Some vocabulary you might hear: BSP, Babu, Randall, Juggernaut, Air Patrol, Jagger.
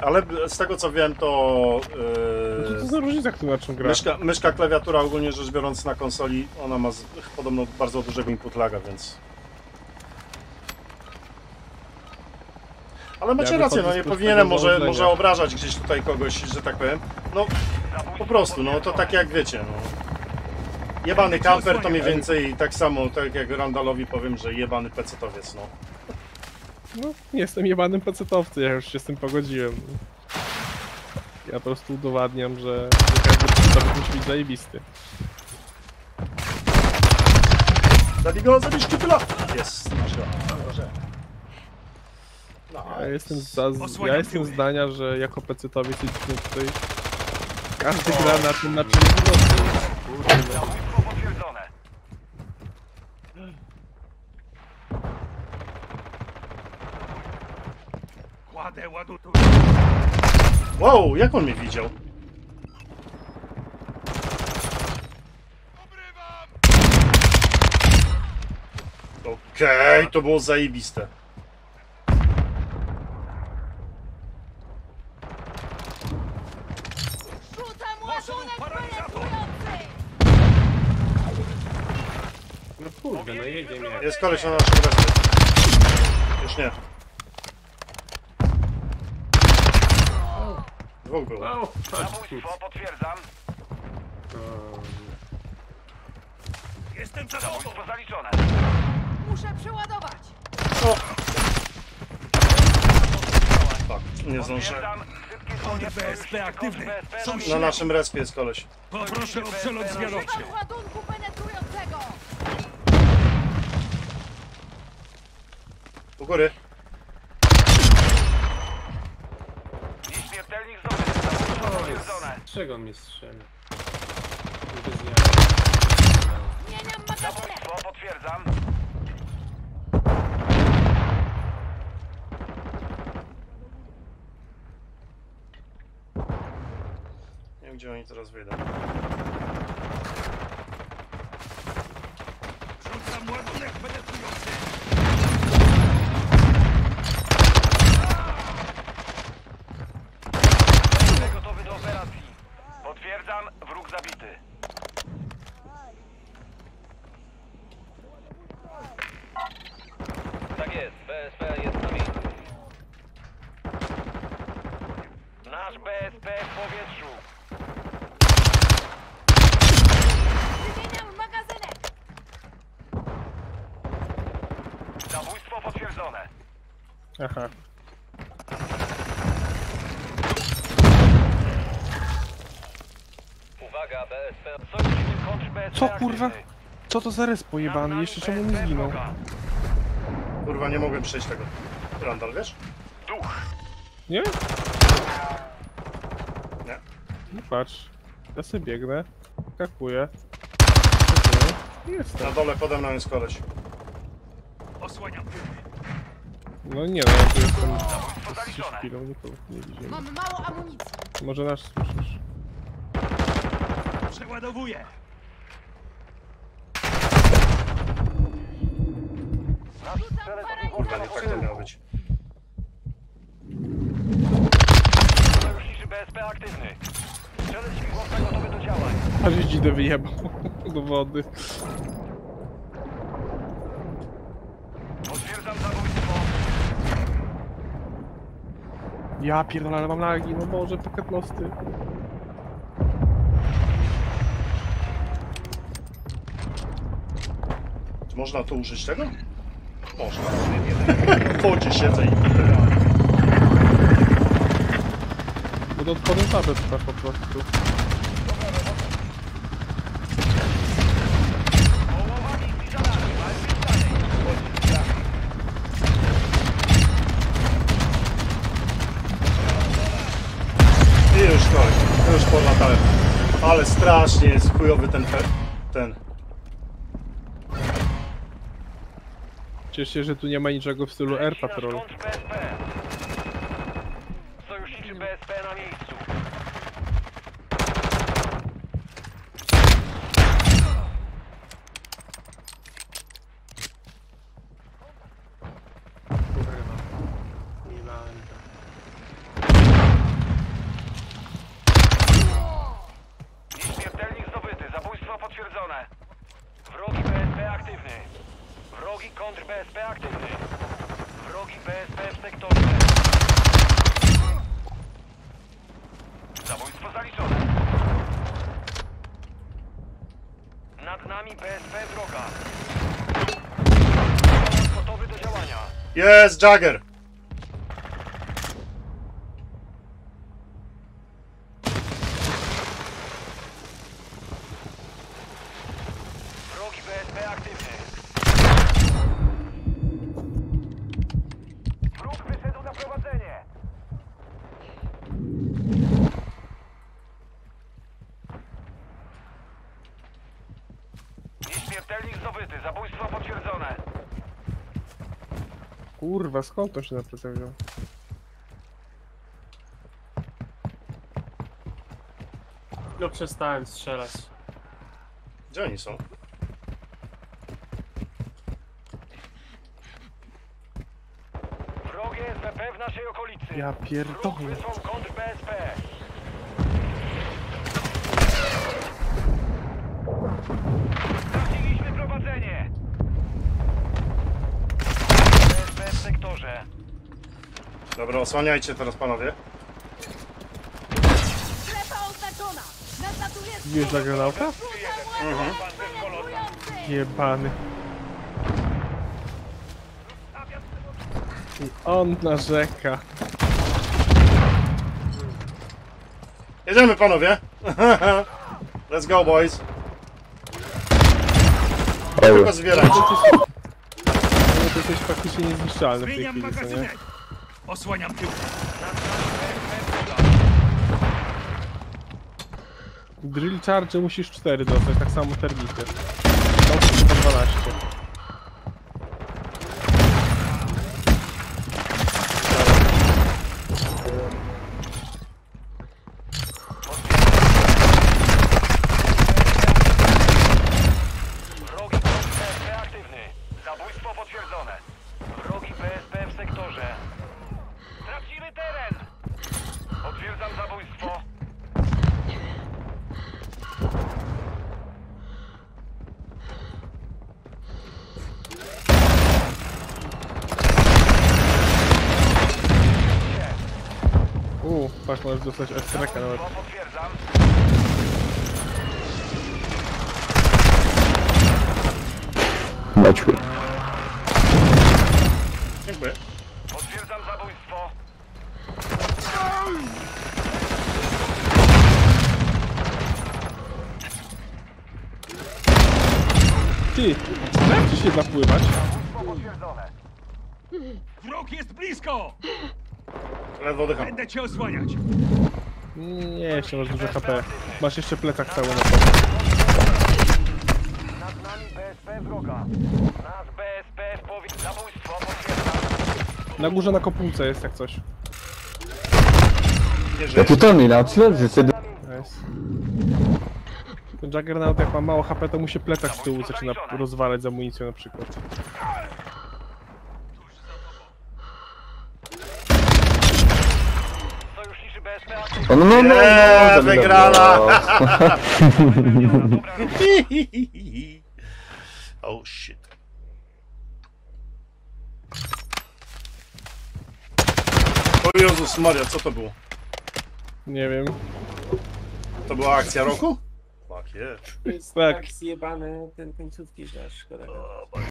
ale z tego co wiem, to... To za różnica, jak tłumaczą grę? Myszka, klawiatura ogólnie rzecz biorąc na konsoli, ona ma podobno bardzo dużego input laga, więc... Ale macie rację, no nie powinienem może obrażać gdzieś tutaj kogoś, że tak powiem. No, po prostu, no to tak jak wiecie, no. Jebany kamper to mniej więcej tak samo, tak jak Randallowi powiem, że jebany pecetowiec, no. No, jestem jebanym pecetowcy, ja już się z tym pogodziłem. Ja po prostu udowadniam, że każdy pecetowiec musi być zajebisty. Zabij go, zabij szczypyla! Jest, no, ja jestem zdania, że jako pecetowiec tutaj każdy gra na tym naczynku. Wow, jak on mnie widział? Okej, to było zajebiste. No kurde, no jedzie mnie. Jest koleś na naszym resty. Już nie. W ogóle. Zabójstwo potwierdzam. Jestem przed sobą zaliczone. Muszę przeładować. O. Tak, nie zdążę. BSP aktywny. Na naszym respie jest koleś. Poproszę o przelot zwiadowczy. Do góry. Nieśmiertelnik zdobył. Czego on mnie strzeli? Zmieniam matematykę. Potwierdzam. Nie wiem, gdzie oni teraz wyjdą. Rzucam ładunek penetrujący. Wróg zabity. Tak jest, BSP jest na miejscu. Nasz BSP w powietrzu. Wymieniam magazynek. Zabójstwo potwierdzone. Aha. Co kurwa? Co to za res pojebany? Jeszcze czemu nie zginął? Kurwa, nie mogłem przejść tego. Randall, wiesz? Duch! Nie? Nie. No patrz. Ja sobie biegnę. Kakuję. Jestem. Na dole pode mną jest koleś. Osłaniam. No nie no, ja tu jestem z chwilą, nikogo nie widziałem. Mam mało amunicji. Może nas słyszysz? Przeładowuję! Kurwa, nie tak to miało być. Sojuszniczy BSP aktywny. Strzelec śmigłowca gotowy do działań. Aż jeździ do wyjebał do wody. Potwierdzam zabójstwo. Ja pierdolę, ale mam lagi, no może pocket losty. Można to użyć tego? Można. W wodzie siedzę i tyle. Będę odporny tablet tak po prostu. I już to, już polatałem. Ale strasznie jest chujowy ten. Cieszę się, że tu nie ma niczego w stylu Air Patrol. Sojuszniczy BSP na miejscu. Kurwa. Nie ma Jest Jagger! Wrogi BSP aktywny. Wróg wyszedł na prowadzenie. Nieśmiertelnik zdobyty. Zabójstwo potwierdzone. Kurwa, skąd to się naprawdę wziął? No przestałem strzelać. Gdzie oni są? Wrogie SBP w naszej okolicy. Ja pierdolę. Są kontr BSP. Straciliśmy prowadzenie. BSP w sektorze. Dobra, osłaniajcie teraz panowie. Strefa oznaczona. Jest Juggernauta? Mhm. Jebany. I on narzeka. Jedziemy panowie. Let's go boys. Tylko zbierać. To jesteś faktycznie niezniszczalny w tej chwili, co nie? Osłaniam tył. Drill charge musisz 4 dostać, tak samo termiter. Dostać po 12. Wrogi BSP aktywny. Zabójstwo potwierdzone. Wrogi BSP w sektorze. Tracimy teren. Potwierdzam zabójstwo. Patrz, możesz dostać ekstraka nawet. Maćmy. Dziękuję. Potwierdzam zabójstwo. Ty, jak ci się zapływać? Wróg jest blisko! Ledwo oddycham. Będę cię osłaniać. Nie, jeszcze masz dużo HP. Masz jeszcze plecak cały na pewno. Nad nami BSP wroga. Nas BSP w powietrzu. Zabójstwo potwierdza. Na górze na kopułce jest jak coś. Kapitony, na odśledzę wtedy. Ten Juggernaut jak ma mało HP, to mu się plecak z tyłu zaczyna rozwalać z amunicją na przykład. No, wygrana! Oh shit. O Jezus Maria, co to było? Nie wiem. To była akcja roku? Fuck yeah. To jest tak zjebane, ten końcówki, że szkoda.